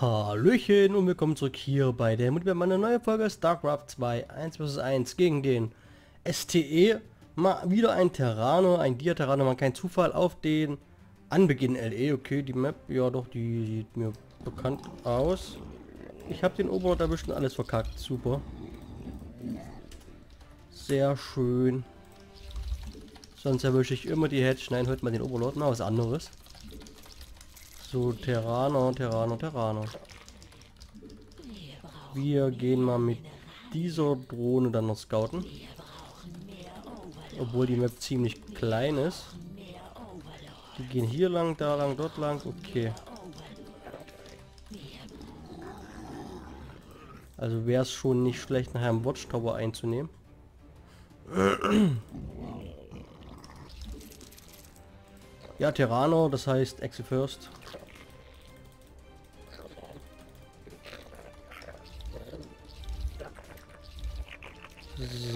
Hallöchen und willkommen zurück hier bei der Multiplayer-Mann, eine neue Folge Starcraft 2, 1 vs 1 gegen den STE. Mal wieder ein Terraner, ein Dia-Terraner, man kein Zufall auf den Anbeginn LE. Okay, die Map, ja doch, die sieht mir bekannt aus. Ich habe den Overlord erwischt und alles verkackt, super. Sehr schön. Sonst erwische ich immer die Hedge. Nein, hört mal den Overlord, mal was anderes. So, Terraner. Wir gehen mal mit dieser Drohne dann noch scouten. Obwohl die Map ziemlich klein ist. Die gehen hier lang, da lang, dort lang. Okay. Also wäre es schon nicht schlecht, nachher einen Watchtower einzunehmen. Ja, Terraner, das heißt Exe First.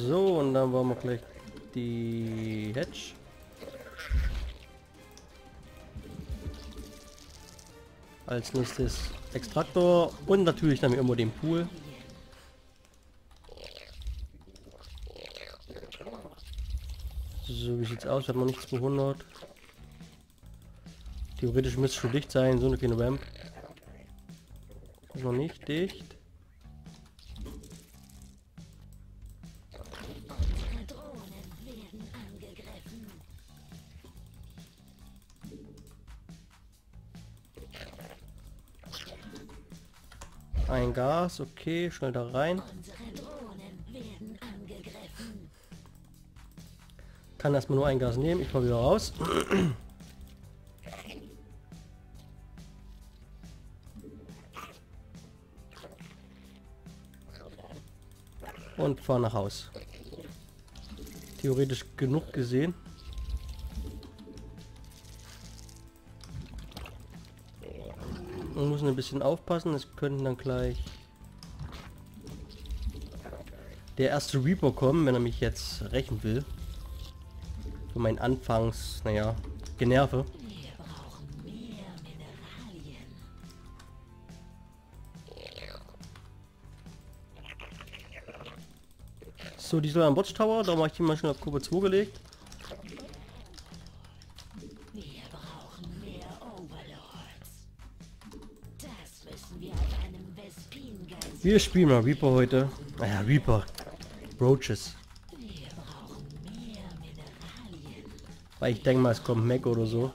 So, und dann wollen wir gleich die Hedge. Als nächstes Extraktor und natürlich dann immer den Pool. So, wie sieht's aus? Hat man nichts 200. Theoretisch müsste schon dicht sein, so eine kleine Ramp. Ist noch nicht dicht. Ein Gas, okay, schnell da rein. Kann erstmal nur ein Gas nehmen, ich komme wieder raus. Und fahr nach Haus. Theoretisch genug gesehen. Man muss ein bisschen aufpassen, es könnten dann gleich der erste Reaper kommen, wenn er mich jetzt rächen will. Für mein Anfangs, naja, Generve. So, die soll am Watchtower, da mache ich die mal schon auf Kurve 2 gelegt. Wir spielen mal Reaper heute. Naja, Reaper. Roaches. Weil ich denke mal, es kommt Mac oder so.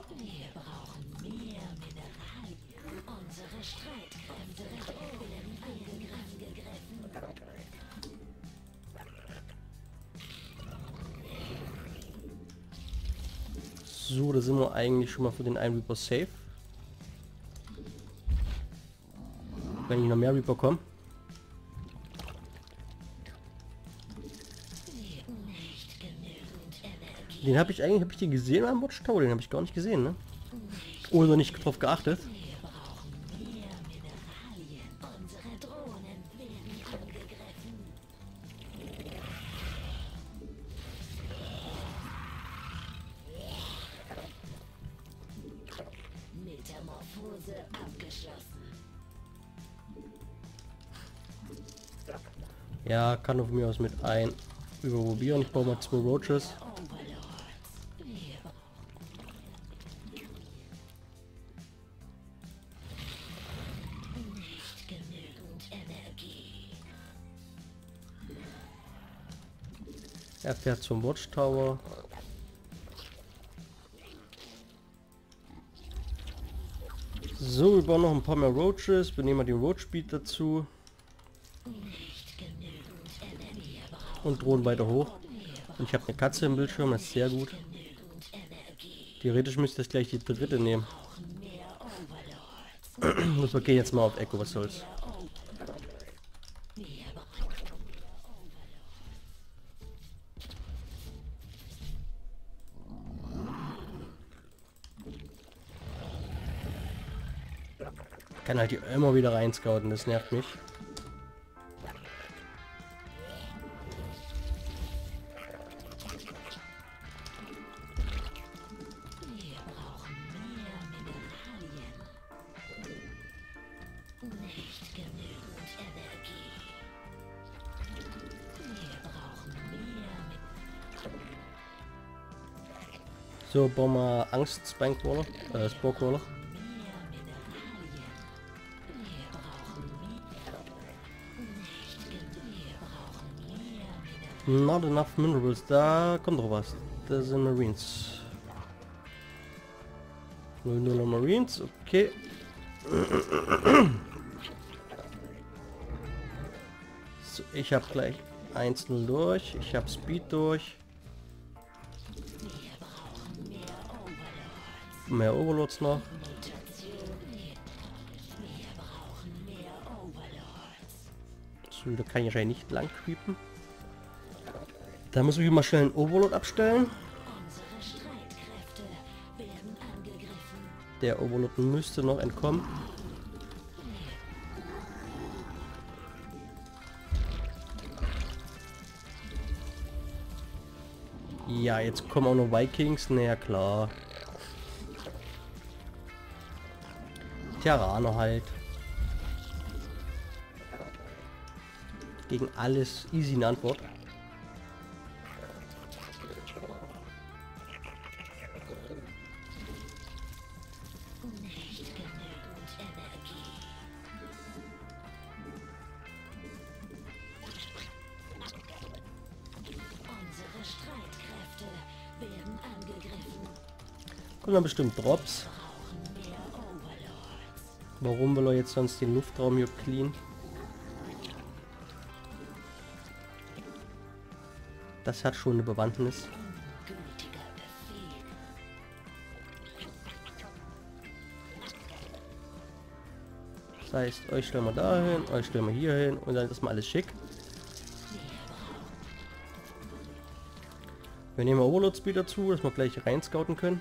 So, da sind wir eigentlich schon mal für den einen Reaper safe. Wenn ich noch mehr Reaper komme. Den habe ich eigentlich, habe ich den gesehen am Watchtower? Den habe ich gar nicht gesehen, ne? Oder nicht drauf geachtet. Metamorphose abgeschlossen. Ja, kann doch von mir aus mit ein überprobieren. Ich baue mal 2 Roaches. Er fährt zum Watchtower. So, wir brauchen noch ein paar mehr Roaches. Wir nehmen mal den Roach Speed dazu. Und drohen weiter hoch. Und ich habe eine Katze im Bildschirm, das ist sehr gut. Theoretisch müsste ich gleich die dritte nehmen. Muss okay, jetzt mal auf Echo, was soll's. Kann halt hier immer wieder rein scouten, das nervt mich. Wir brauchen mehr Mineralien. Zo, bom angst spankroller, spookroller. Not enough minerals, da kommt doch was. Das sind Marines. 0-0 Marines, okay. So, ich habe gleich 1-0 durch, ich habe Speed durch. Mehr Overlords noch. So, da kann ich wahrscheinlich nicht lang creepen. Da muss ich mal schnell einen Overlord abstellen. Der Overlord müsste noch entkommen. Ja, jetzt kommen auch noch Vikings. Naja, klar. Terraner halt. Gegen alles easy eine Antwort. Kommen dann bestimmt Drops. Warum will er jetzt sonst den Luftraum hier clean? Das hat schon eine Bewandtnis. Das heißt, euch stellen wir dahin, euch stellen wir hier hin und dann ist mal alles schick. Wir nehmen Overlord Speed dazu, dass wir gleich rein scouten können.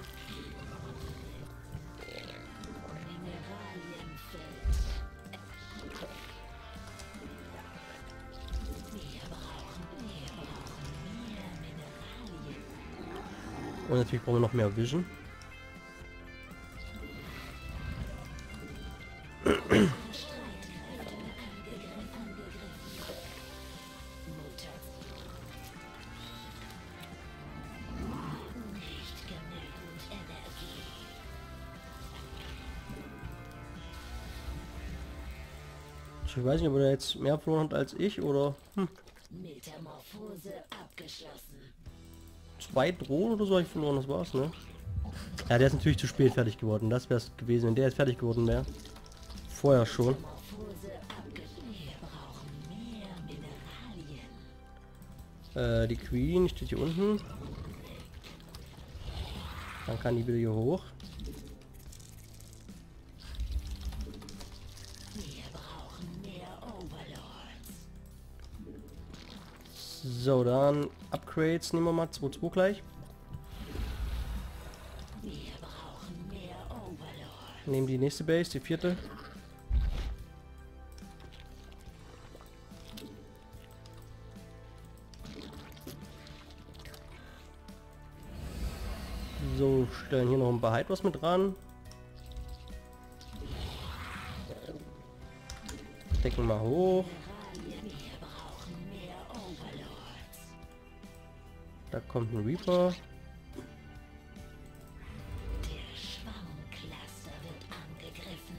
Und natürlich brauchen wir noch mehr Vision. Ich weiß nicht, ob er jetzt mehr verloren hat als ich oder... Metamorphose abgeschlossen. 2 Drohnen oder so habe ich verloren, das war's, ne? Ja, der ist natürlich zu spät fertig geworden. Das wäre es gewesen, wenn der jetzt fertig geworden wäre. Vorher schon. Die Queen steht hier unten. Dann kann die wieder hier hoch. So, dann Upgrades nehmen wir mal 2-2 gleich. Nehmen die nächste Base, die vierte. So, stellen hier noch ein paar Hydros mit ran. Decken mal hoch. Da kommt ein Reaper. Der Schwarmcluster wird angegriffen.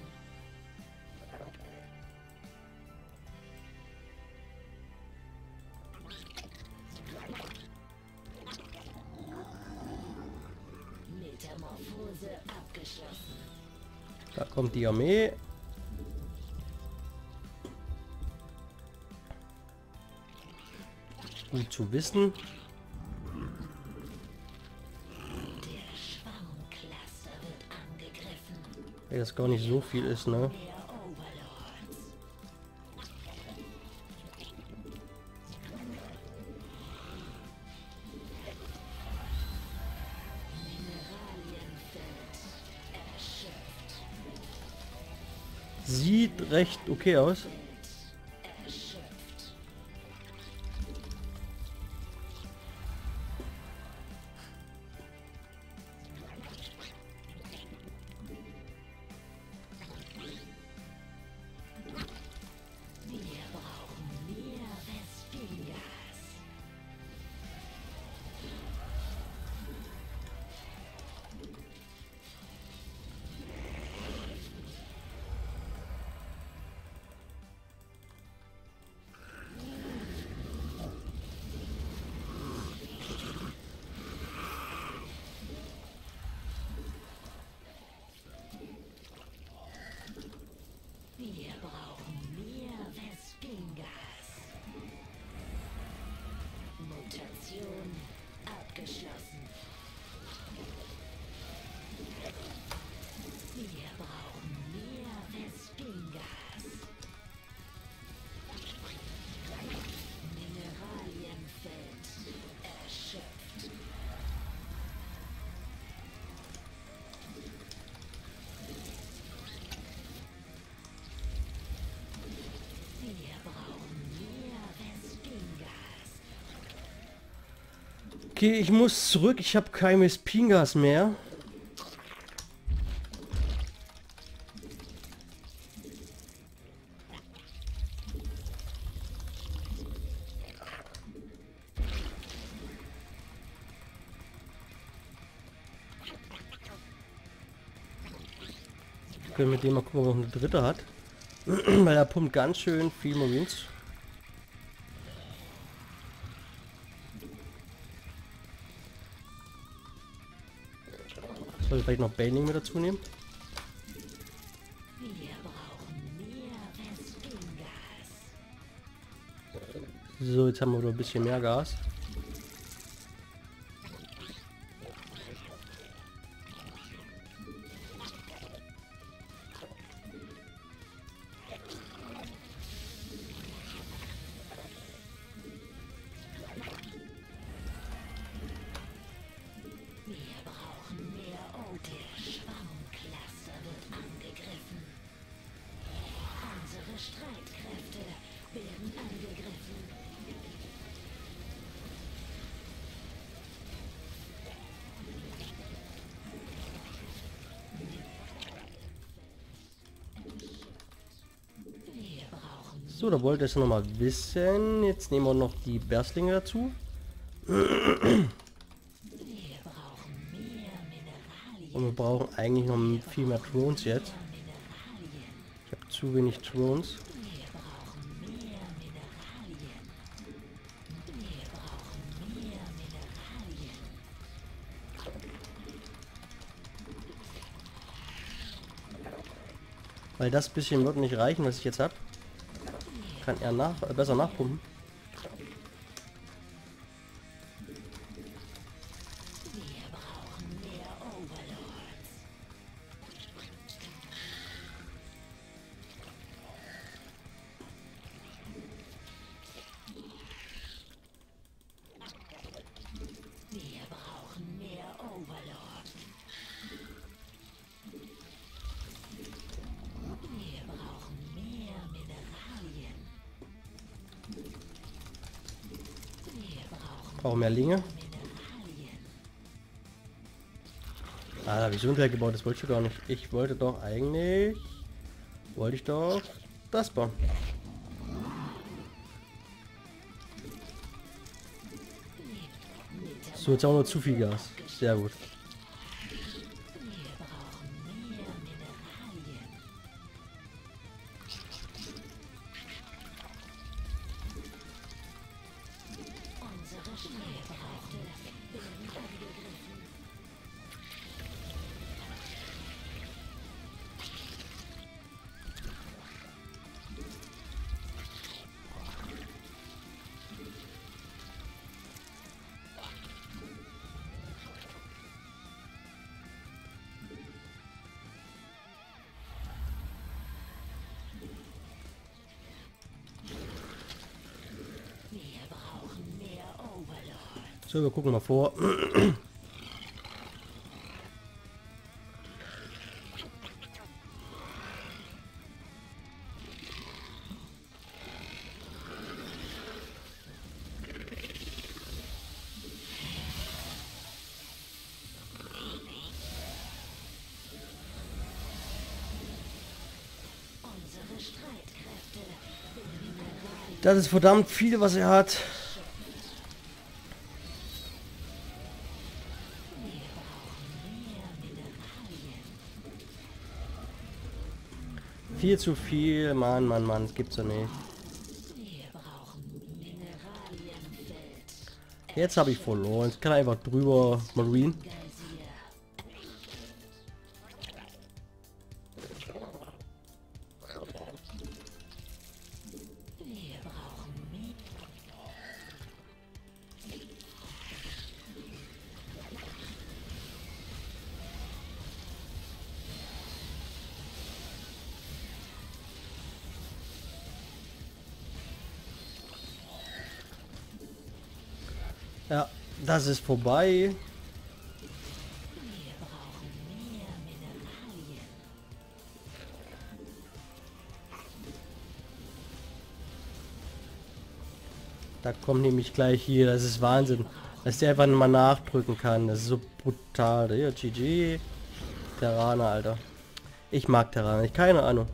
Metamorphose abgeschlossen. Da kommt die Armee. Gut zu wissen. Weil das gar nicht so viel ist, ne? Sieht recht okay aus. Okay, ich muss zurück. Ich habe keines Pingas mehr. Mit dem mal gucken, ob er noch eine dritte hat. Weil er pumpt ganz schön viel Marines. Soll ich vielleicht noch Baneling mit dazu nehmen? So, jetzt haben wir wieder ein bisschen mehr Gas. So, da wollte ich es noch mal wissen. Jetzt nehmen wir noch die Berstlinge dazu. Und wir brauchen eigentlich noch viel mehr Drones jetzt. Ich habe zu wenig Drones. Weil das bisschen wird nicht reichen, was ich jetzt habe. Kann er besser nachpumpen. Wir brauchen mehr Overlords. Wir brauchen mehr Overlords. Wir brauchen mehr Mineralien. Brauchen mehr Linge. Ah, da habe ich so gebaut, das wollte ich gar nicht. Ich wollte doch eigentlich... Wollte ich doch das bauen. So, jetzt auch nur zu viel Gas. Sehr gut. So, wir gucken mal vor. Das ist verdammt viel, was er hat. Viel zu viel, Mann, das gibt's ja nicht. Jetzt habe ich verloren, jetzt kann einfach drüber Marine. Ja, das ist vorbei. Da kommt nämlich gleich hier, das ist Wahnsinn. Dass der einfach mal nachdrücken kann. Das ist so brutal. Ja, GG. Terraner, Alter. Ich mag Terraner nicht. Keine Ahnung.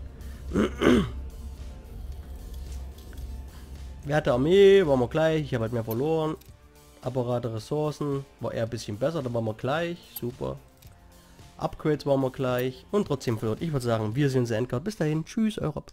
Werte Armee, waren wir gleich. Ich habe halt mehr verloren. Apparate, Ressourcen. War eher ein bisschen besser. Da waren wir gleich. Super. Upgrades waren wir gleich. Und trotzdem verloren. Ich würde sagen, wir sehen uns in der Endcard. Bis dahin. Tschüss, euer Rob.